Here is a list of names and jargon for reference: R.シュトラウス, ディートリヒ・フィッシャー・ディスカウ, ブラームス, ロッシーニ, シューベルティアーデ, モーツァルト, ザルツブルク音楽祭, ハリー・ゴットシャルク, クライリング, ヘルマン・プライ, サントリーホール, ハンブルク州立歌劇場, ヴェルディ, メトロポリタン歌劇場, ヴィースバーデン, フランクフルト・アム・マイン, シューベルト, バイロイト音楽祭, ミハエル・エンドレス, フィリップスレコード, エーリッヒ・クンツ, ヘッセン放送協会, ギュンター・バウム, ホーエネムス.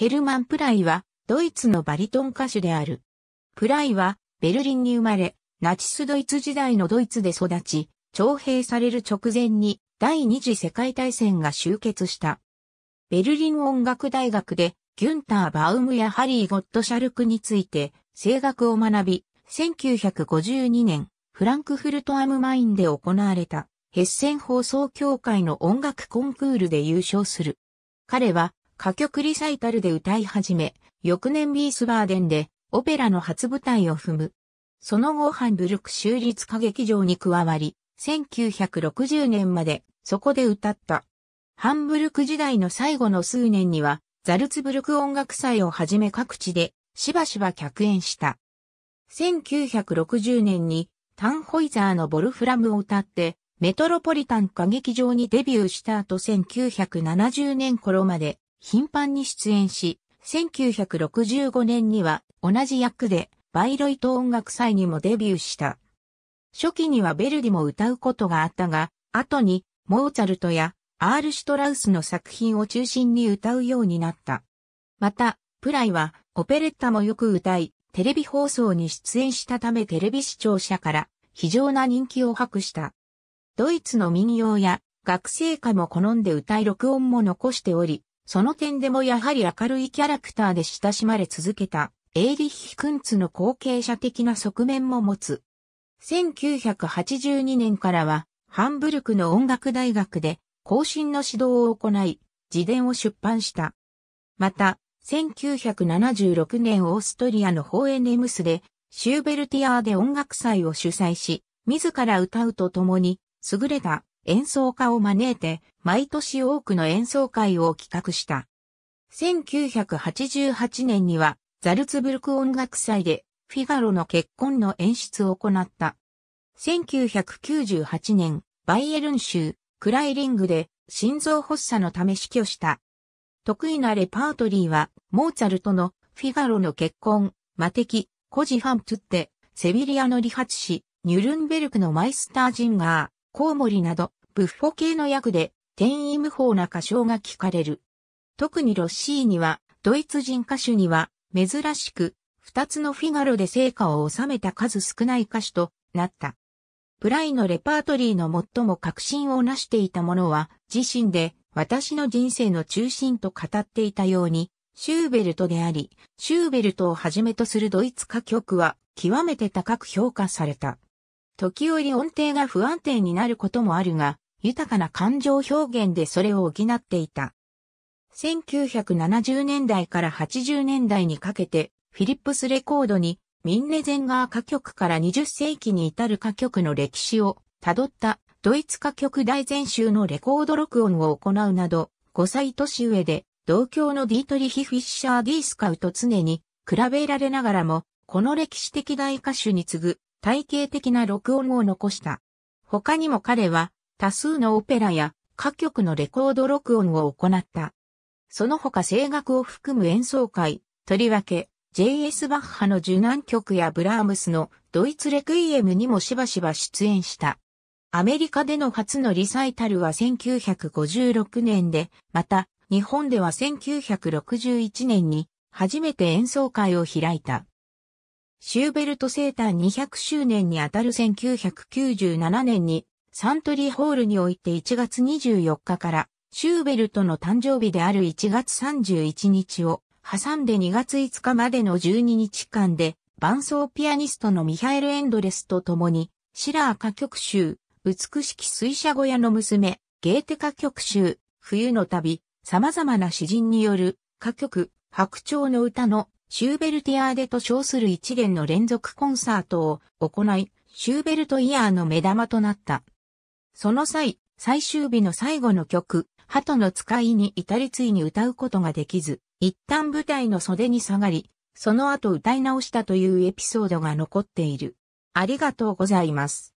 ヘルマン・プライは、ドイツのバリトン歌手である。プライは、ベルリンに生まれ、ナチスドイツ時代のドイツで育ち、徴兵される直前に第二次世界大戦が終結した。ベルリン音楽大学で、ギュンター・バウムやハリー・ゴットシャルクについて、声楽を学び、1952年、フランクフルト・アム・マインで行われた、ヘッセン放送協会の音楽コンクールで優勝する。彼は、歌曲リサイタルで歌い始め、翌年ビースバーデンで、オペラの初舞台を踏む。その後ハンブルク州立歌劇場に加わり、1960年までそこで歌った。ハンブルク時代の最後の数年には、ザルツブルク音楽祭をはじめ各地でしばしば客演した。1960年にタンホイザーのボルフラムを歌って、メトロポリタン歌劇場にデビューした後1970年頃まで頻繁に出演し、1965年には同じ役でバイロイト音楽祭にもデビューした。初期にはヴェルディも歌うことがあったが、後にモーツァルトやアール・シュトラウスの作品を中心に歌うようになった。また、プライはオペレッタもよく歌い、テレビ放送に出演したためテレビ視聴者から非常な人気を博した。ドイツの民謡や学生歌も好んで歌い録音も残しており、その点でもやはり明るいキャラクターで親しまれ続けたエーリッヒ・クンツの後継者的な側面も持つ。1982年からはハンブルクの音楽大学で後進の指導を行い、自伝を出版した。また、1976年オーストリアのホーエネムスでシューベルティアーデ音楽祭を主催し、自ら歌うとともに、優れた演奏家を招いて、毎年多くの演奏会を企画した。1988年には、ザルツブルク音楽祭で、フィガロの結婚の演出を行った。1998年、バイエルン州、クライリングで、心臓発作のため死去した。得意なレパートリーは、モーツァルトの、フィガロの結婚、魔笛、コジファンツッテ、セビリアの理髪師、ニュルンベルクのマイスタージンガー、コウモリなど、ブッフォ系の役で、天衣無縫な歌唱が聞かれる。特にロッシーニは、ドイツ人歌手には、珍しく、二つのフィガロで成果を収めた数少ない歌手となった。プライのレパートリーの最も革新を成していたものは、自身で、私の人生の中心と語っていたように、シューベルトであり、シューベルトをはじめとするドイツ歌曲は、極めて高く評価された。時折音程が不安定になることもあるが、豊かな感情表現でそれを補っていた。1970年代から80年代にかけて、フィリップスレコードに、ミンネゼンガー歌曲から20世紀に至る歌曲の歴史を辿ったドイツ歌曲大全集のレコード録音を行うなど、5歳年上で同郷のディートリヒ・フィッシャー・ディスカウと常に比べられながらも、この歴史的大歌手に次ぐ、体系的な録音を残した。他にも彼は多数のオペラや歌曲のレコード録音を行った。その他声楽を含む演奏会、とりわけ J.S. バッハの受難曲やブラームスのドイツレクイエムにもしばしば出演した。アメリカでの初のリサイタルは1956年で、また日本では1961年に初めて演奏会を開いた。シューベルト生誕200周年にあたる1997年にサントリーホールにおいて1月24日からシューベルトの誕生日である1月31日を挟んで2月5日までの12日間で伴奏ピアニストのミハエル・エンドレスと共にシラー歌曲集、美しき水車小屋の娘、ゲーテ歌曲集、冬の旅、様々な詩人による歌曲、白鳥の歌のシューベルティアーデと称する一連の連続コンサートを行い、シューベルトイヤーの目玉となった。その際、最終日の最後の曲、鳩の使いに至りついに歌うことができず、一旦舞台の袖に下がり、その後歌い直したというエピソードが残っている。ありがとうございます。